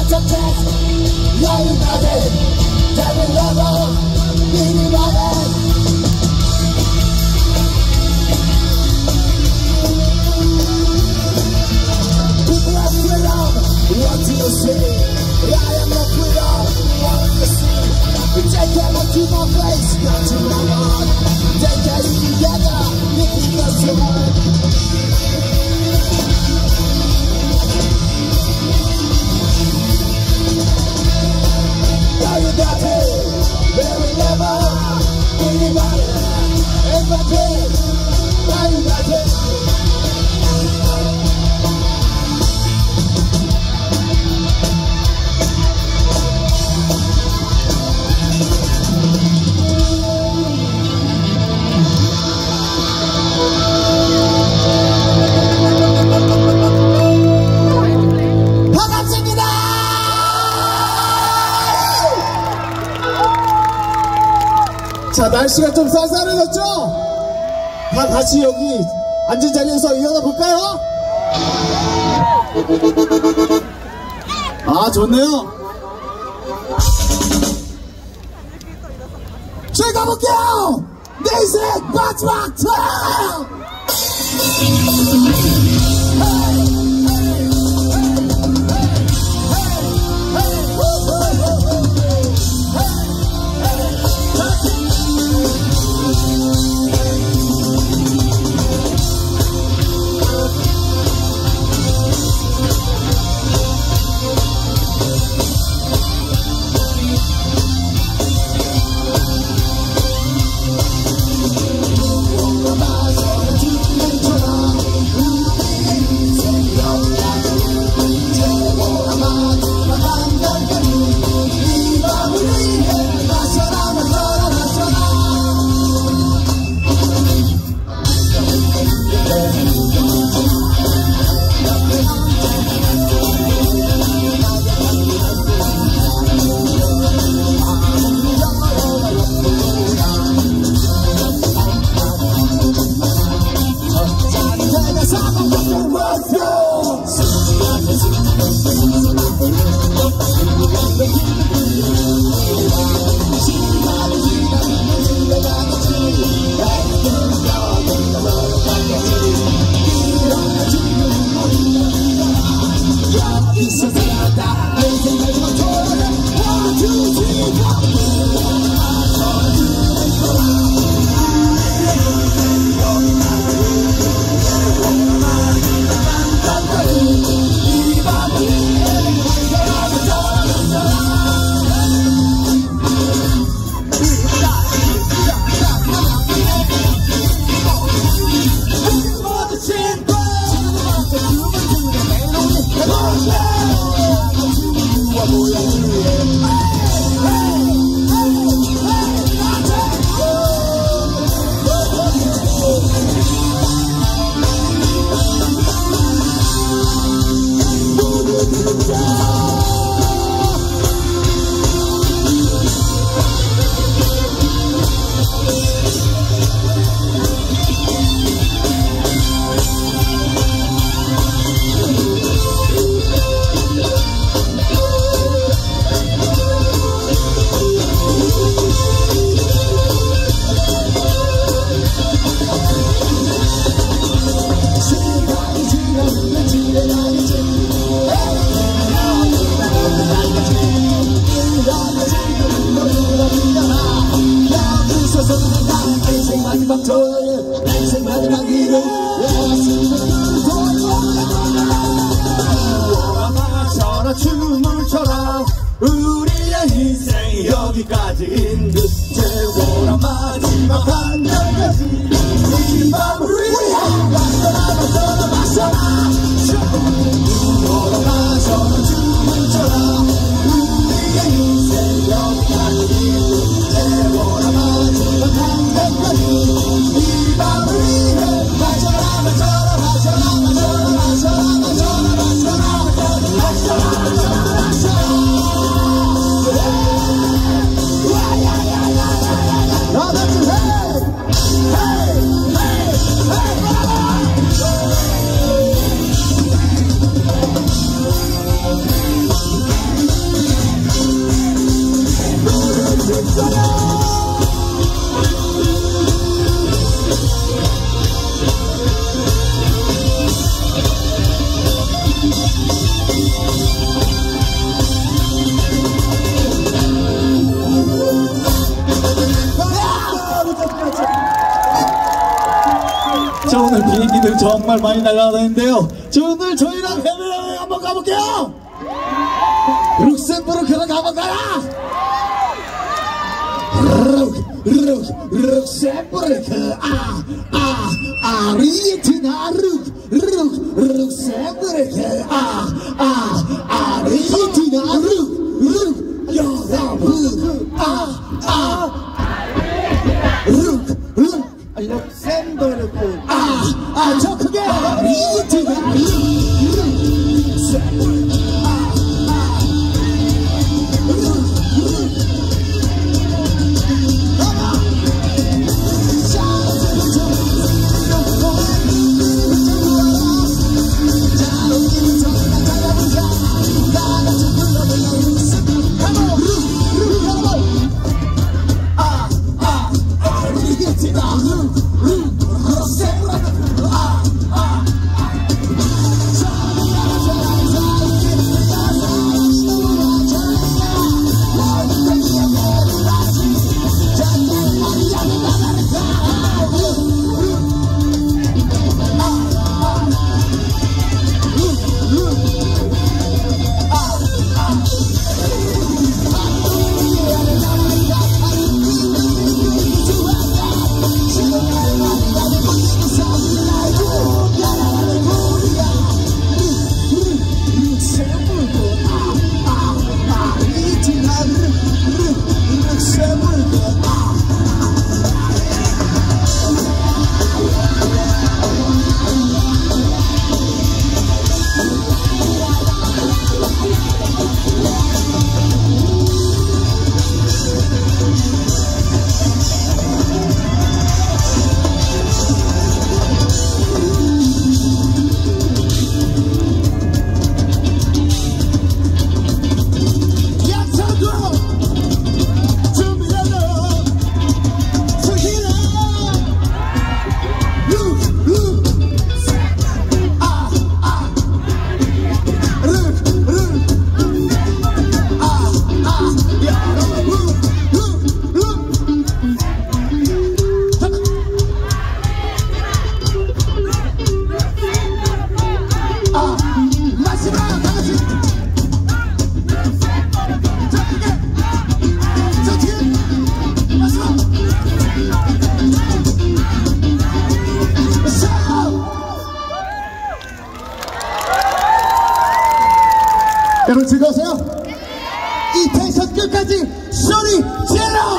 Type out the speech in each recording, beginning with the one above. It's a test, yeah you got it. That will never be divided. People are freedom, what do you see? I am not freedom, what do you see? We take care of to my place, not to my mind. Take care together, we keep us alive. 자, 날씨가 좀 쌀쌀해졌죠? 다 같이 여기 앉은 자리에서 일어나 볼까요? 아, 좋네요. 즐거볼게요! 내 인생 마지막 트라이! 춤을 춰라 우리의 인생 여기까지인 듯 최고라 마지막 한 날까지 이 밤을 위해 마셔라 마셔라 마셔라 춤을 마셔라 춤을 춰라 우리의 인생 여기까지인 듯 최고라 마지막 한 날까지 이 밤을 위해 마셔라 마셔라 마셔라 마셔라 마셔라 마셔라 마셔라 마셔라. 자, 오늘 비행기들 정말 많이 날아다니는데요. 저 오늘 저희랑 해외여행 한번 가볼게요. 룩셈부르크로 가면 가라. 룩셈부르크 아리트나 룩셈부르크 아리트나 룩 여러분 룩셈부르크 저 크게 아리트나 룩셈부르크 여러분 즐거우세요? 네. 이 텐션 끝까지 소리 질러!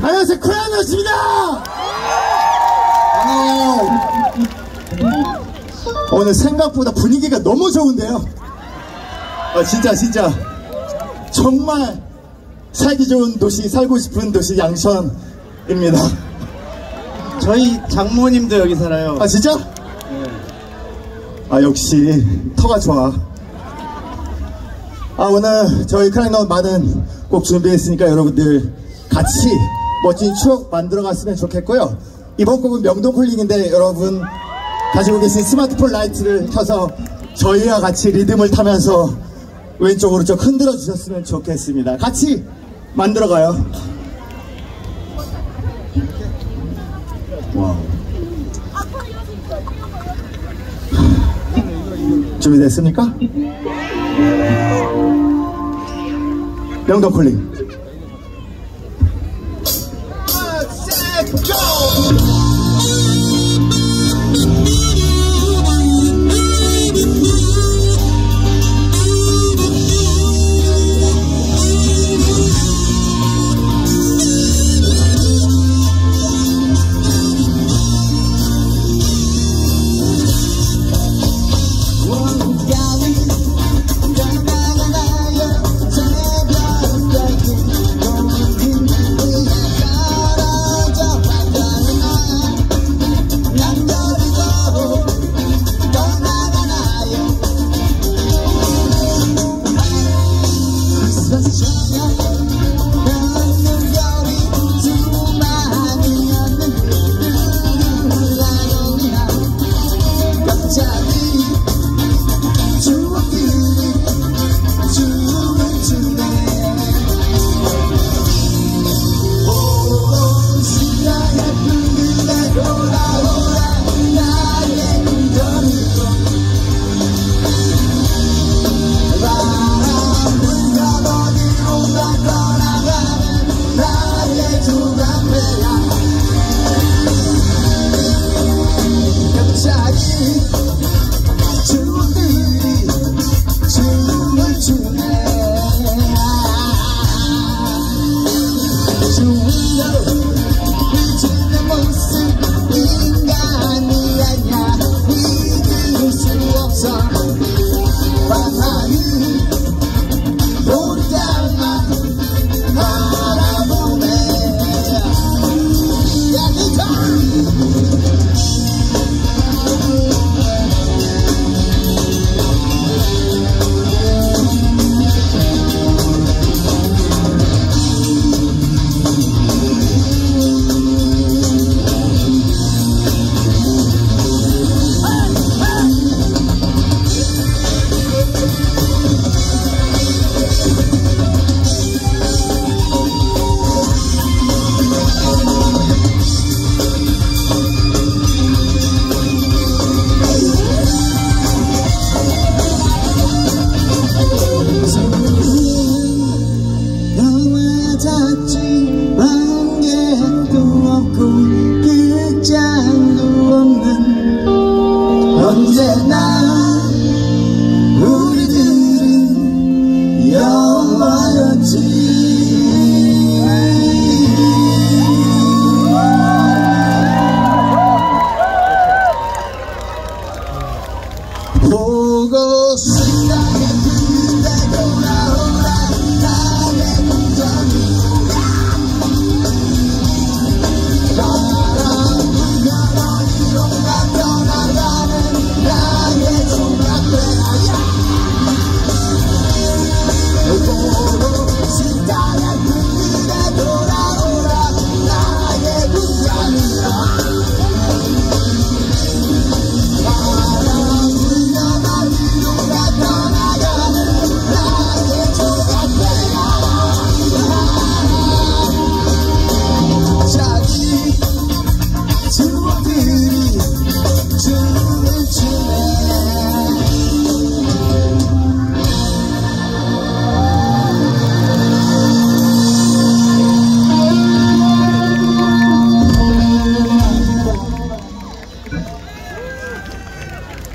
안녕하세요, 크라잉넛입니다. 오늘 생각보다 분위기가 너무 좋은데요. 진짜 정말 살기 좋은 도시, 살고 싶은 도시 양천입니다. 저희 장모님도 여기 살아요. 진짜? 네. 역시 터가 좋아. 오늘 저희 크라잉넛 많은 곡 준비했으니까 여러분들 같이 멋진 추억 만들어 갔으면 좋겠고요. 이번 곡은 명동콜링인데 여러분 가지고 계신 스마트폰 라이트를 켜서 저희와 같이 리듬을 타면서 왼쪽 오른쪽 흔들어 주셨으면 좋겠습니다. 같이 만들어가요. 와우. 준비됐습니까? 명동콜링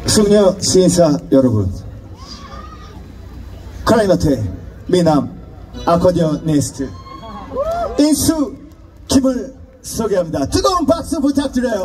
숙녀 시인사 여러분, 크라잉넛의 미남 아코디언니스트 인수 김을 소개합니다. 뜨거운 박수 부탁드려요.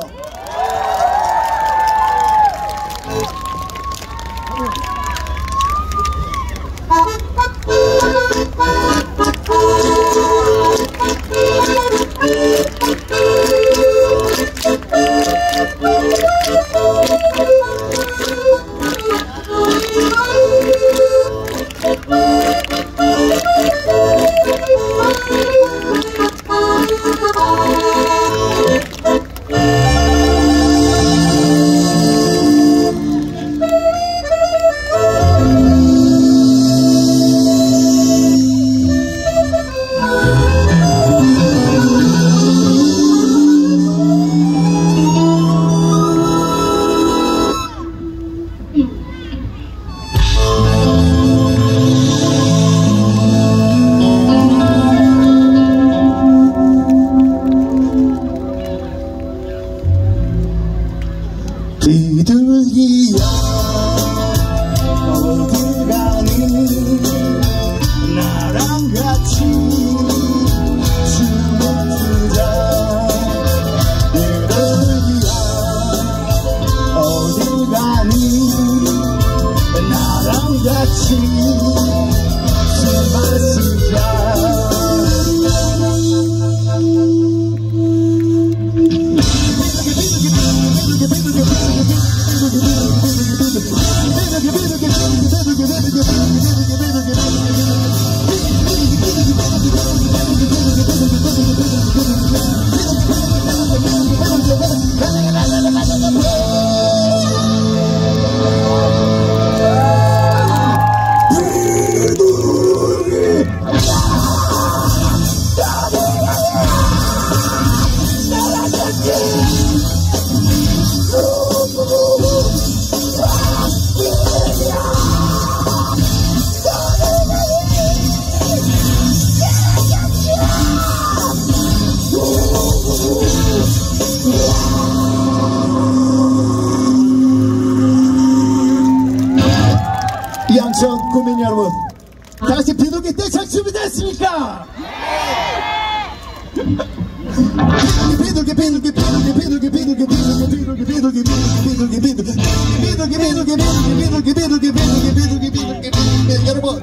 양천 국민 여러분, 다시 비둘기 떼창 준비됐습니까? 비둘기 비둘기 비둘기 비둘기 비둘기 비둘기 비둘기 비둘기 비둘기 비둘기 비둘기 비둘기 비둘기 비둘기 비둘기 여러분,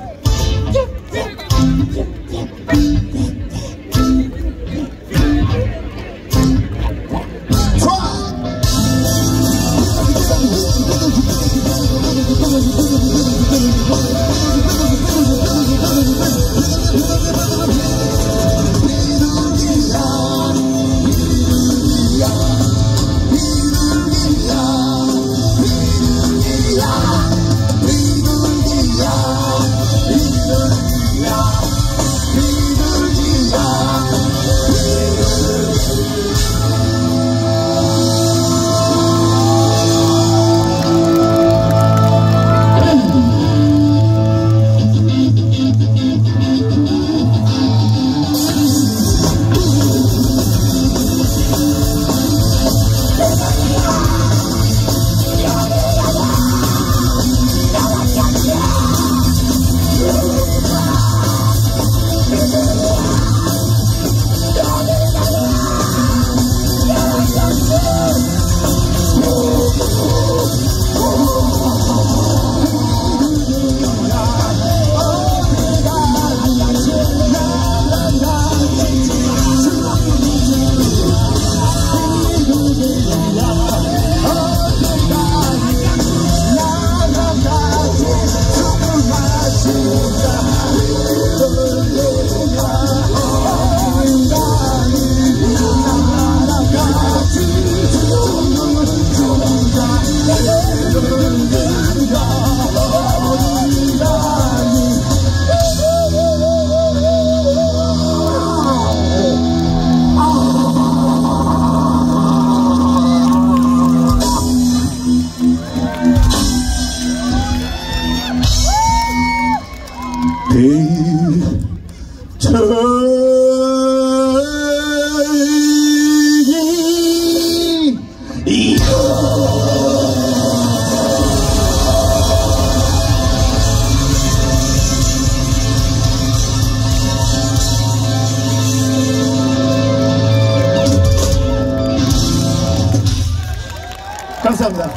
감사합니다.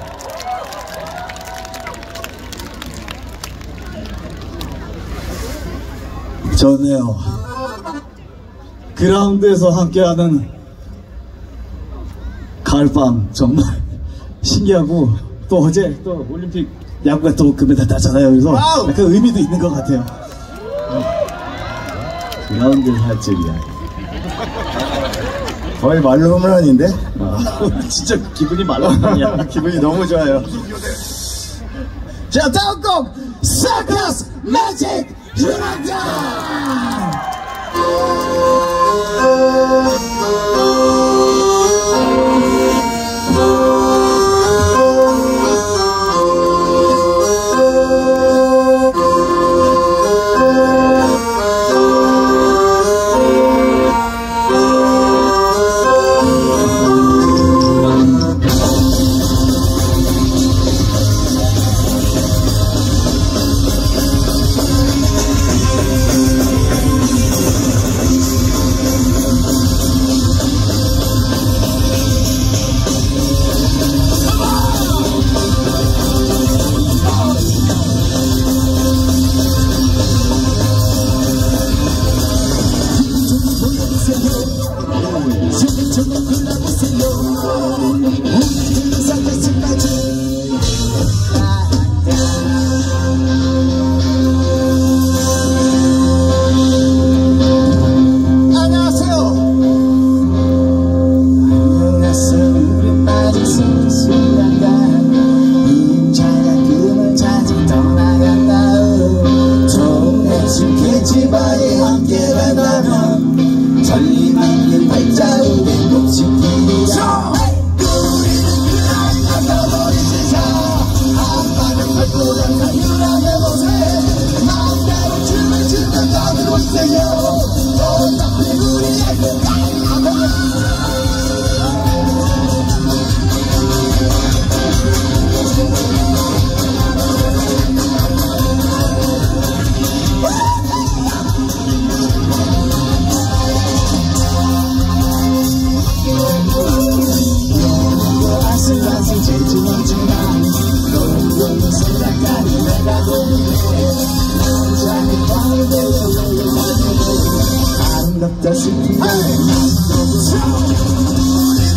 좋네요. 그라운드에서 함께하는 가을밤 정말 신기하고, 또 어제 또 올림픽 야구가 또 금메달 땄잖아요. 그래서 약간 의미도 있는 것 같아요. 그라운드에서 할 줄이야. 거의 말로 홈런인데? 진짜 기분이 말로 홈런이야. 기분이 너무 좋아요. 자, 다음 곡! 서커스 매직 유랑단! 전리만은 발자국 목숨길이야. 우리는 유랑이 덮어버린 세상, 아빠는 발보란 한 유랑의 모습, 마음대로 춤을 추던 밤으로 있어요. 어차피 우리의 끝까지 아슬아슬 재주없지만 너무너무 생각하는 내가 되네. 난 작은 방을 들여 외로 가는 아름답다 싶은 날 너무 사랑해.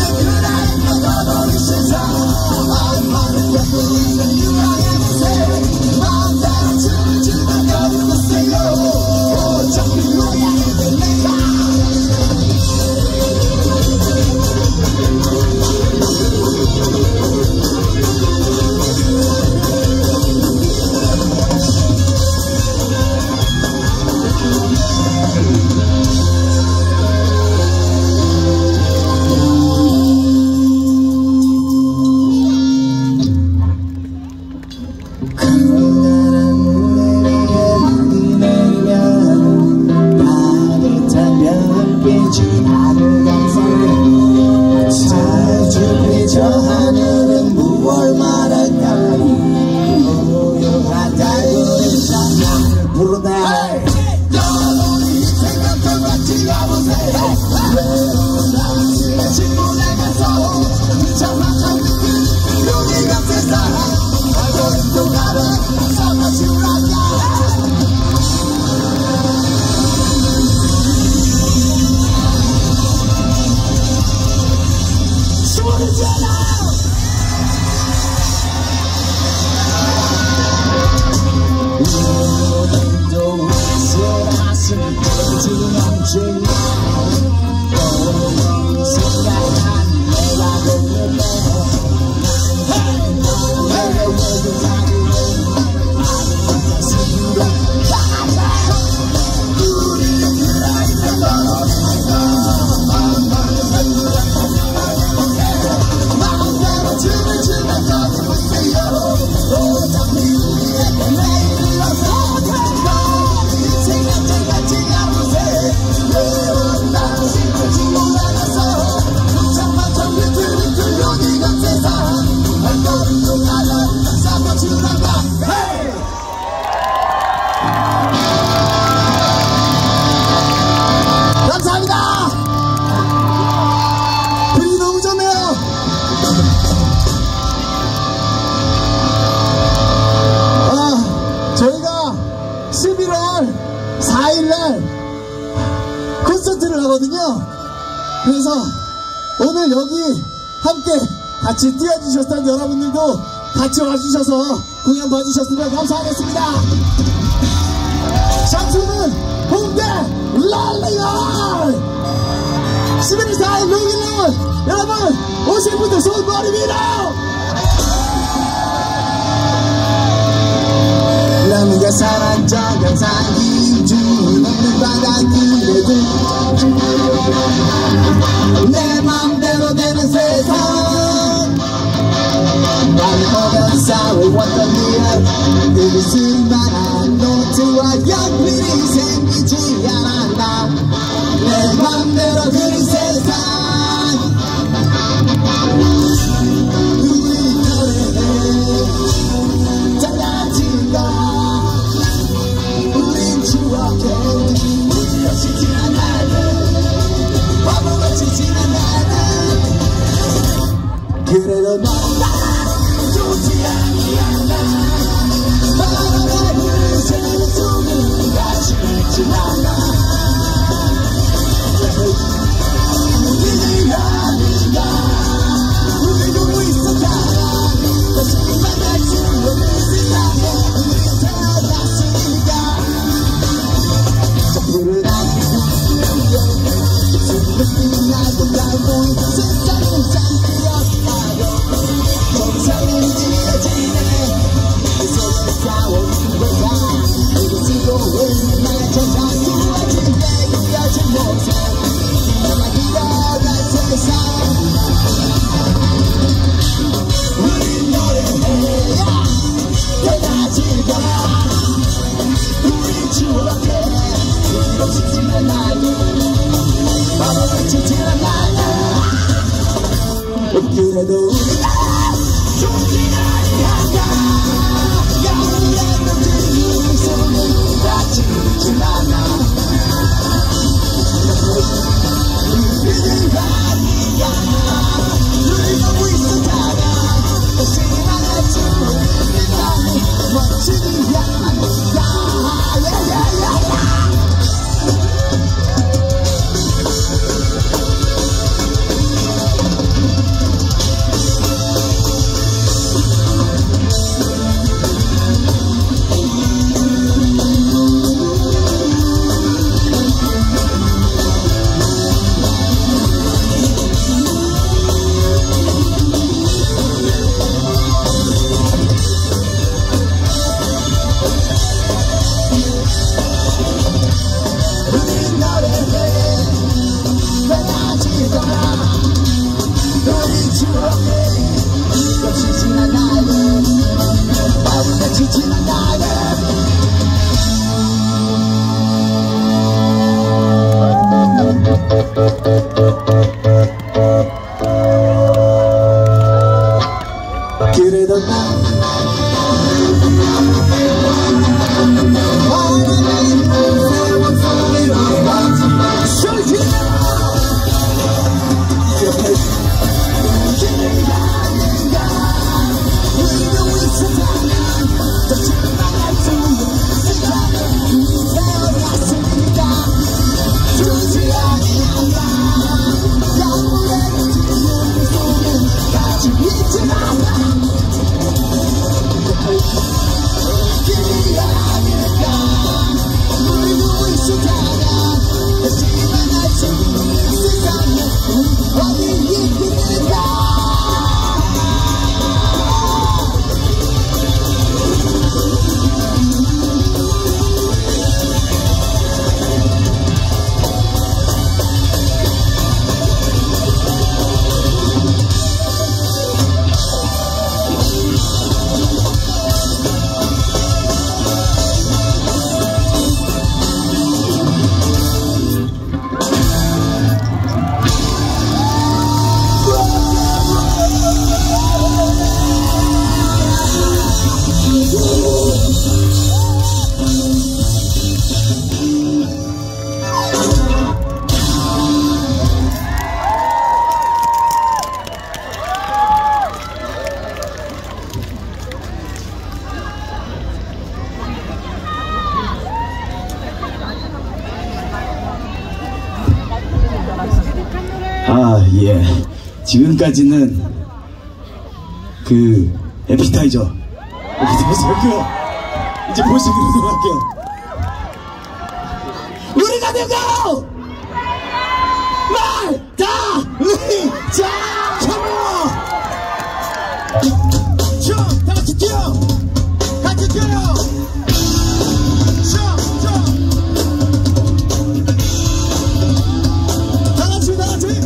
우리는 그라인 덮어버린 세상, 아름다운 예쁜 인생 유랑의 모습, 마음대로 춤을 추면 너를 보세요. 어차피 우리의 내가 같이 뛰어주셨던 여러분들도 같이 와주셔서 공연 봐주셨으면 감사하겠습니다. 장소는 홍대 랄리얼 11월 4일 룩셈부르크. 여러분 오신 분들 손머리 위로. 남이가 사랑 저녁 사기 주는 바닥길에도 내 맘대로 되는 세상, 나를 보면 싸워왔던 이야기 그리스만한 노트와 연필이 생기지 않았나. 내 맘대로 그린 세상, 우리 노래는 달라진다. 우린 추억해 무시없이 지나가는 바보같이 지나가는 그래도 너가 I'm not going to be able to do it. 빛처럼 날아 그래도 우리가 존재하지 않아 영원한 너들이 손을 다치지 않아 우리는 아니야 늘 너무 있었잖아 다시는 안 할지 내 맘이 멋지지 않아 예, 지금까지는 그 에피타이저고요. 이제 보시기 들어갈게요. 우리가 되고 말다리자 컴온 쭉 다같이 뛰어 같이 뛰어요 쭉 다같이 다같이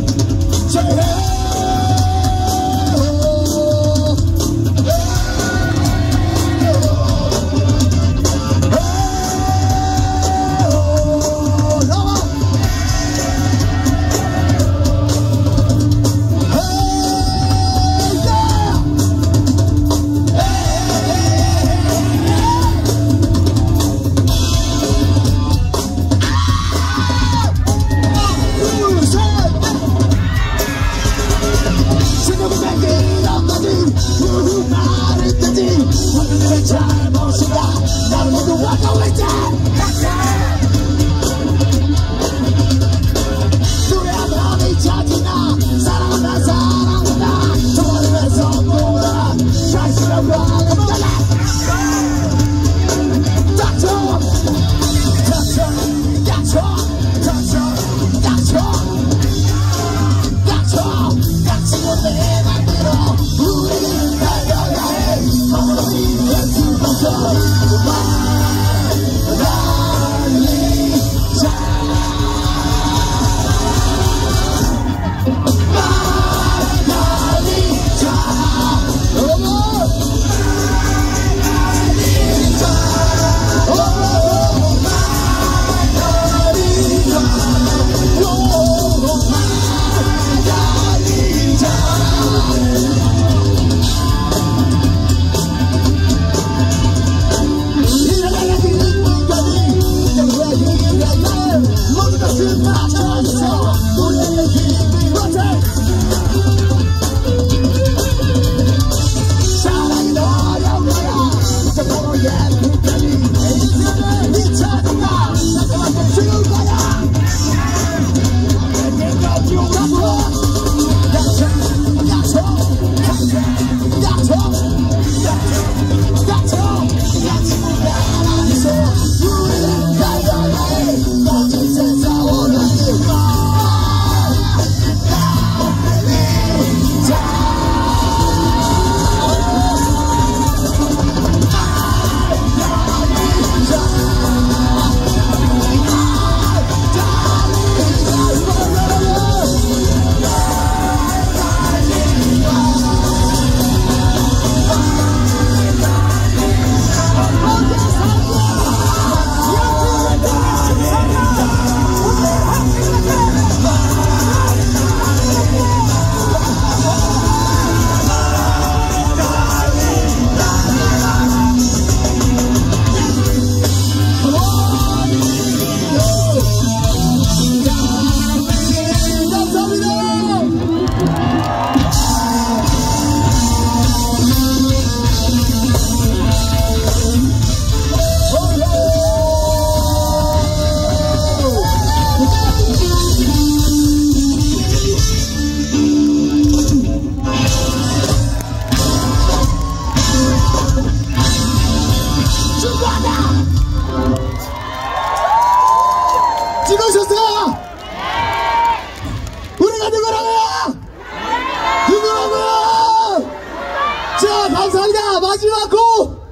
찍으셨어요? 네! 우리가 누구라고요? 네! 누구라고요? 네! 자, 감사합니다. 마지막 곡!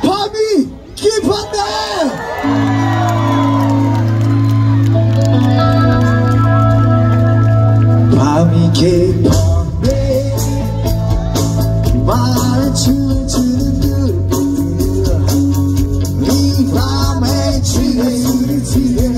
밤이 깊었네! 밤이 깊었네 많은 춤추는 들뿐 이 밤에 취해 술을 취해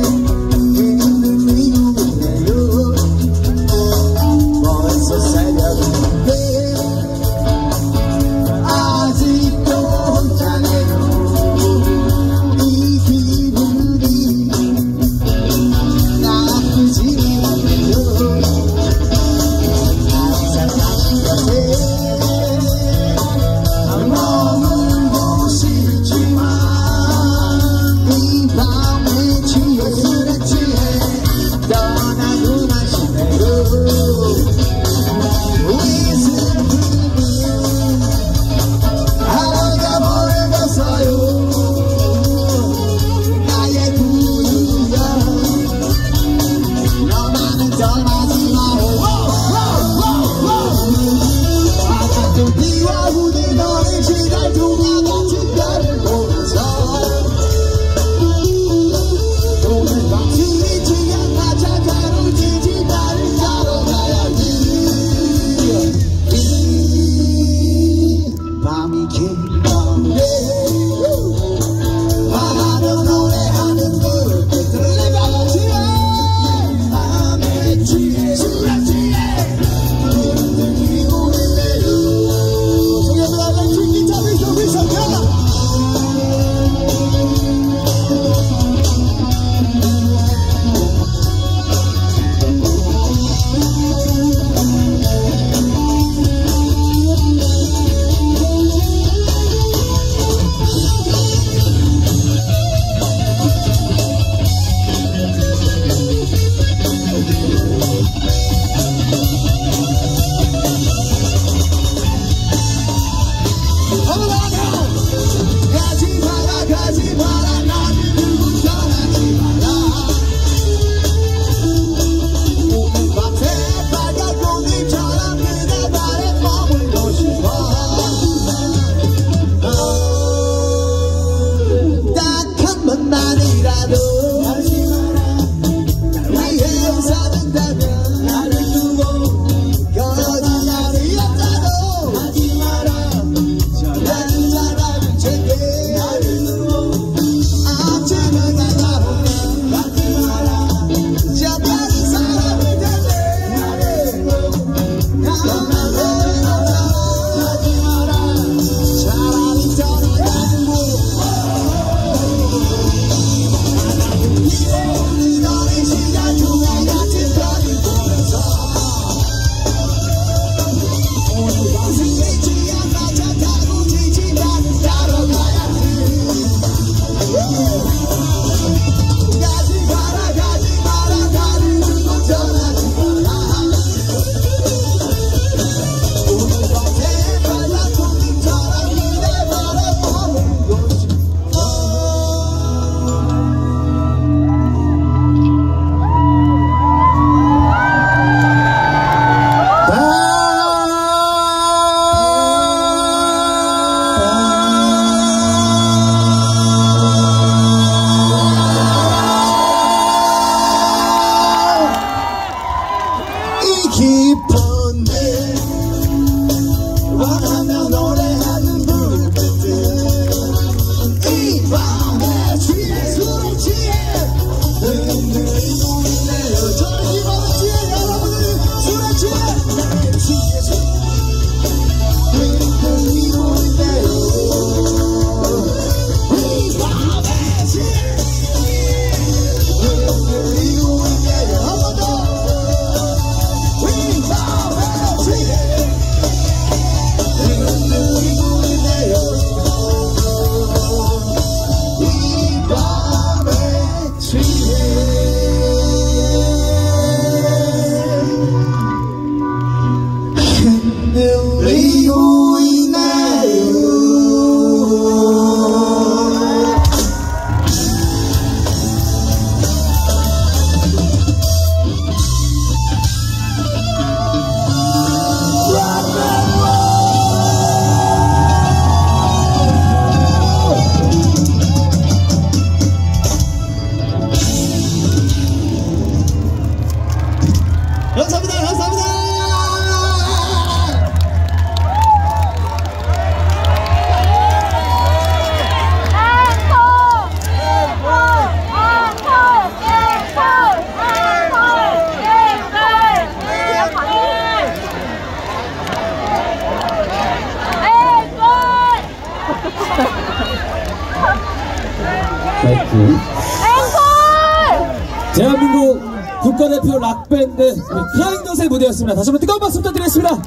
대한민국 국가대표 락밴드 크라잉넛의 무대였습니다. 다시 한번 뜨거운 박수 부탁드리겠습니다.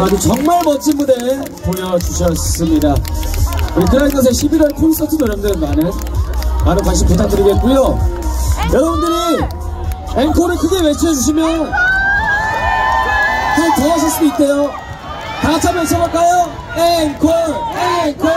아주 정말 멋진 무대 보여주셨습니다. 우리 크라잉넛의 11월 콘서트도 여러분들 많은 관심 부탁드리겠고요. 여러분들이 앵콜을 크게 외쳐주시면 더 하실 수도 있대요. 다 같이 한번 외쳐볼까요? 앵콜! 앵콜!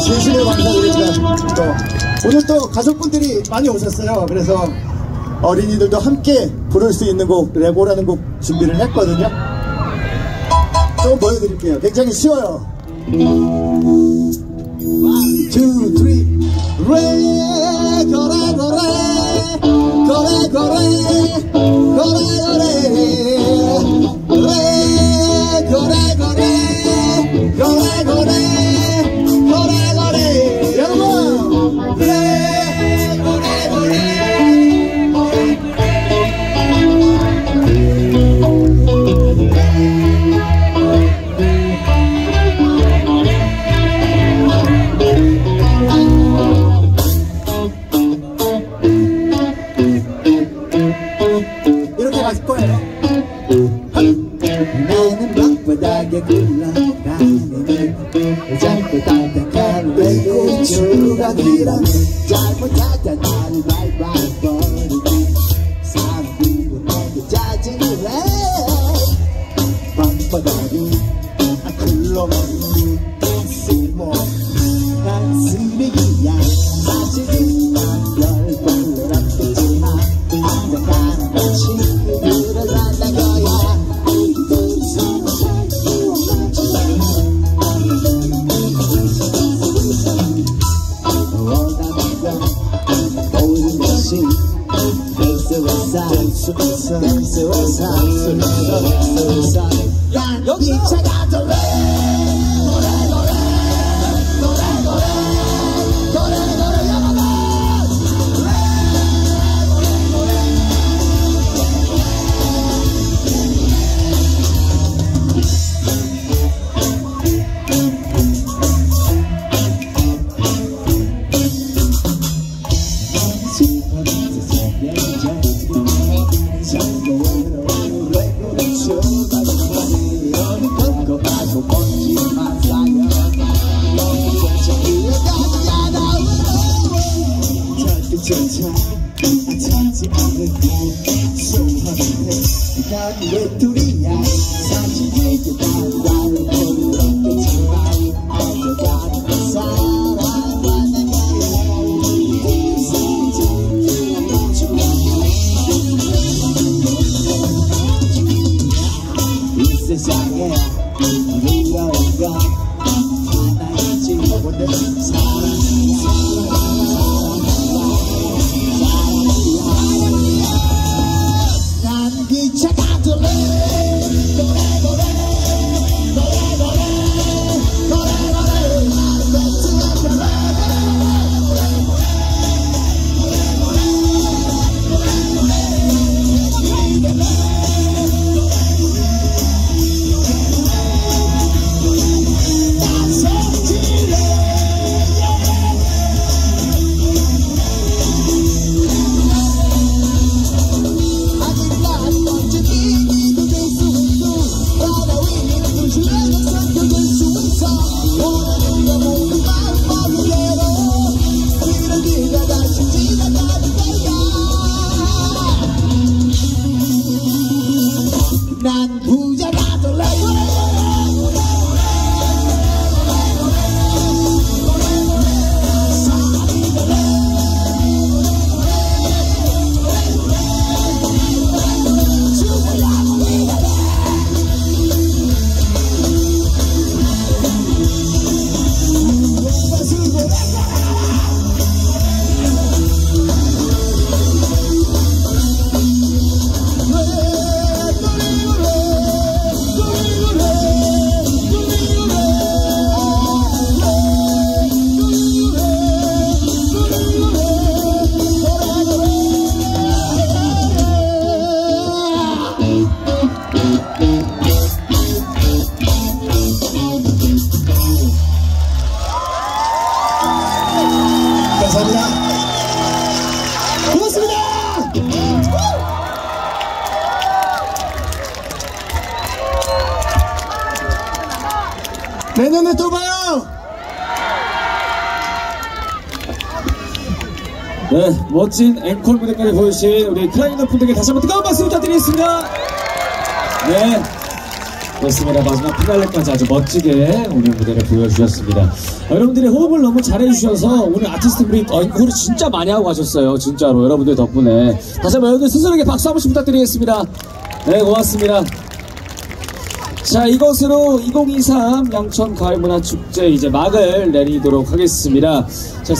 진심으로 감사드립니다. 오늘 또 가족분들이 많이 오셨어요. 그래서 어린이들도 함께 부를 수 있는 곡, 레고라는 곡 준비를 했거든요. 좀 보여드릴게요. 굉장히 쉬워요. 1, 2, 3 레 거래 거래 거래 거래 거래 거래 거래 거래 거래 거래 사랑이지. 내년에 또 봐요! 네, 멋진 앵콜 무대까지 보여주신 우리 크라잉넛 분들께 다시 한번 뜨거운 박수 부탁드리겠습니다. 네, 그렇습니다. 마지막 피날레까지 아주 멋지게 오늘 무대를 보여주셨습니다. 여러분들이 호흡을 너무 잘해주셔서 오늘 아티스트분이 앵콜을 진짜 많이 하고 가셨어요. 진짜로 여러분들 덕분에 다시 한번 여러분들 스스로에게 박수 한 번씩 부탁드리겠습니다. 네, 고맙습니다. 자, 이것으로 2023 양천 가을 문화 축제 이제 막을 내리도록 하겠습니다. 자,